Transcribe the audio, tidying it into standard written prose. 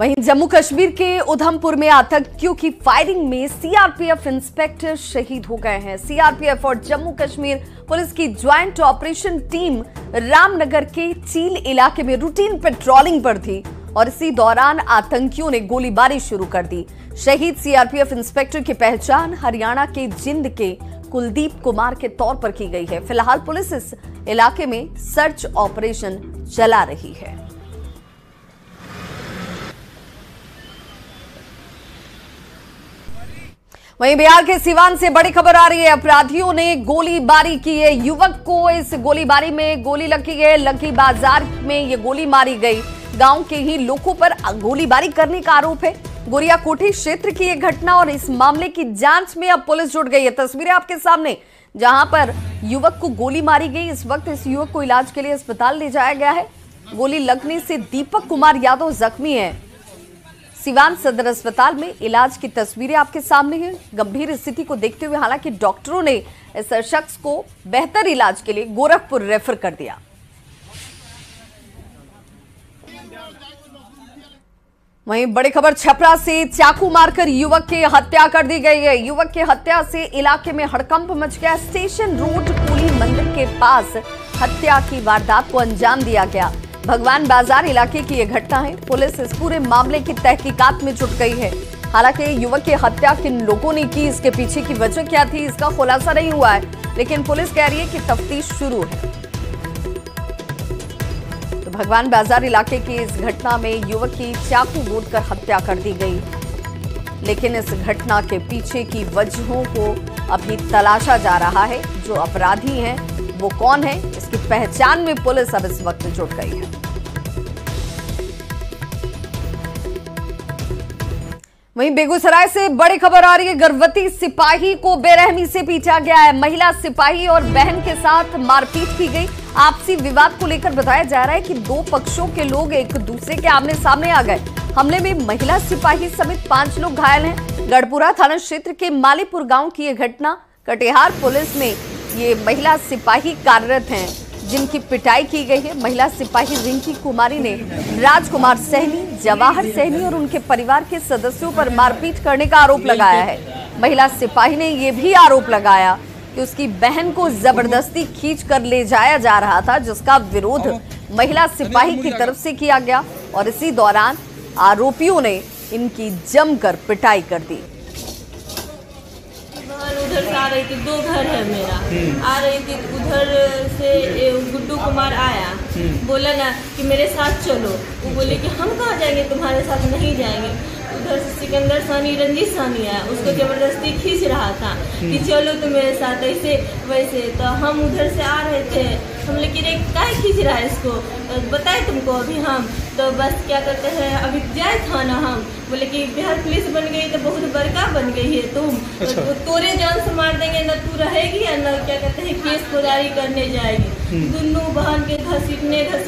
वहीं जम्मू कश्मीर के उधमपुर में आतंकियों की फायरिंग में सीआरपीएफ इंस्पेक्टर शहीद हो गए हैं। सीआरपीएफ और जम्मू कश्मीर पुलिस की ज्वाइंट ऑपरेशन टीम रामनगर के चील इलाके में रूटीन पेट्रोलिंग पर थी और इसी दौरान आतंकियों ने गोलीबारी शुरू कर दी। शहीद सीआरपीएफ इंस्पेक्टर की पहचान हरियाणा के जिंद के कुलदीप कुमार के तौर पर की गई है। फिलहाल पुलिस इस इलाके में सर्च ऑपरेशन चला रही है। वहीं बिहार के सीवान से बड़ी खबर आ रही है। अपराधियों ने गोलीबारी की है। युवक को इस गोलीबारी में गोली लगी है। लकी बाजार में ये गोली मारी गई। गांव के ही लोगों पर गोलीबारी करने का आरोप है। गोरिया कोठी क्षेत्र की यह घटना और इस मामले की जांच में अब पुलिस जुट गई है। तस्वीरें आपके सामने जहां पर युवक को गोली मारी गई। इस वक्त इस युवक को इलाज के लिए अस्पताल ले जाया गया है। गोली लगने से दीपक कुमार यादव जख्मी है। सिवान सदर अस्पताल में इलाज की तस्वीरें आपके सामने हैं। गंभीर स्थिति को देखते हुए हालांकि डॉक्टरों ने इस शख्स को बेहतर इलाज के लिए गोरखपुर रेफर कर दिया। वहीं बड़ी खबर छपरा से, चाकू मारकर युवक की हत्या कर दी गई है। युवक की हत्या से इलाके में हड़कंप मच गया। स्टेशन रोड पुली मंदिर के पास हत्या की वारदात को अंजाम दिया गया। भगवान बाजार इलाके की यह घटना है। पुलिस इस पूरे मामले की तहकीकात में जुट गई है। हालांकि युवक की हत्या किन लोगों ने की, इसके पीछे की वजह क्या थी, इसका खुलासा नहीं हुआ है, लेकिन पुलिस कह रही है कि तफ्तीश शुरू है। तो भगवान बाजार इलाके की इस घटना में युवक की चाकू गोद कर हत्या कर दी गई, लेकिन इस घटना के पीछे की वजहों को अभी तलाशा जा रहा है। जो अपराधी हैं वो कौन है, इसकी पहचान में पुलिस अब इस वक्त जुट गई है। वहीं बेगूसराय से बड़ी खबर आ रही है। गर्भवती सिपाही को बेरहमी से पीटा गया है। महिला सिपाही और बहन के साथ मारपीट की गई। आपसी विवाद को लेकर बताया जा रहा है कि दो पक्षों के लोग एक दूसरे के आमने सामने आ गए। हमले में महिला सिपाही समेत 5 लोग घायल हैं। गढ़पुरा थाना क्षेत्र के मालीपुर गांव की यह घटना। कटिहार पुलिस में ये महिला सिपाही कार्यरत हैं, जिनकी पिटाई की गई है। महिला सिपाही रिंकी कुमारी ने राजकुमार सहनी, जवाहर सहनी और उनके परिवार के सदस्यों पर मारपीट करने का आरोप लगाया है। महिला सिपाही ने ये भी आरोप लगाया कि उसकी बहन को जबरदस्ती खींच कर ले जाया जा रहा था, जिसका विरोध महिला सिपाही की तरफ से किया गया और इसी दौरान आरोपियों ने इनकी जमकर पिटाई कर दी। उधर से आ रही थी, 2 घर है मेरा, आ रही थी उधर से गुड्डू कुमार आया, बोला ना कि मेरे साथ चलो। वो बोले कि हम कहाँ जाएंगे, तुम्हारे साथ नहीं जाएंगे। उधर से सिकंदर सहनी, रंजीत सहनी आया, उसको ज़बरदस्ती खींच रहा था कि चलो तुम मेरे साथ ऐसे वैसे। तो हम उधर से आ रहे थे, हम लेकिन एक काय खींच रहा है इसको, तो बताए तुमको अभी हम तो बस क्या कहते हैं अभी जाए था ना। हम बोले कि बिहार पुलिस बन गई तो बहुत बड़का बन गई है तुम, अच्छा। तो तोरे जान से मार देंगे, ना तू रहेगी ना क्या कहते हैं केस को जारी करने जाएगी। दोनों बहन के घसीटने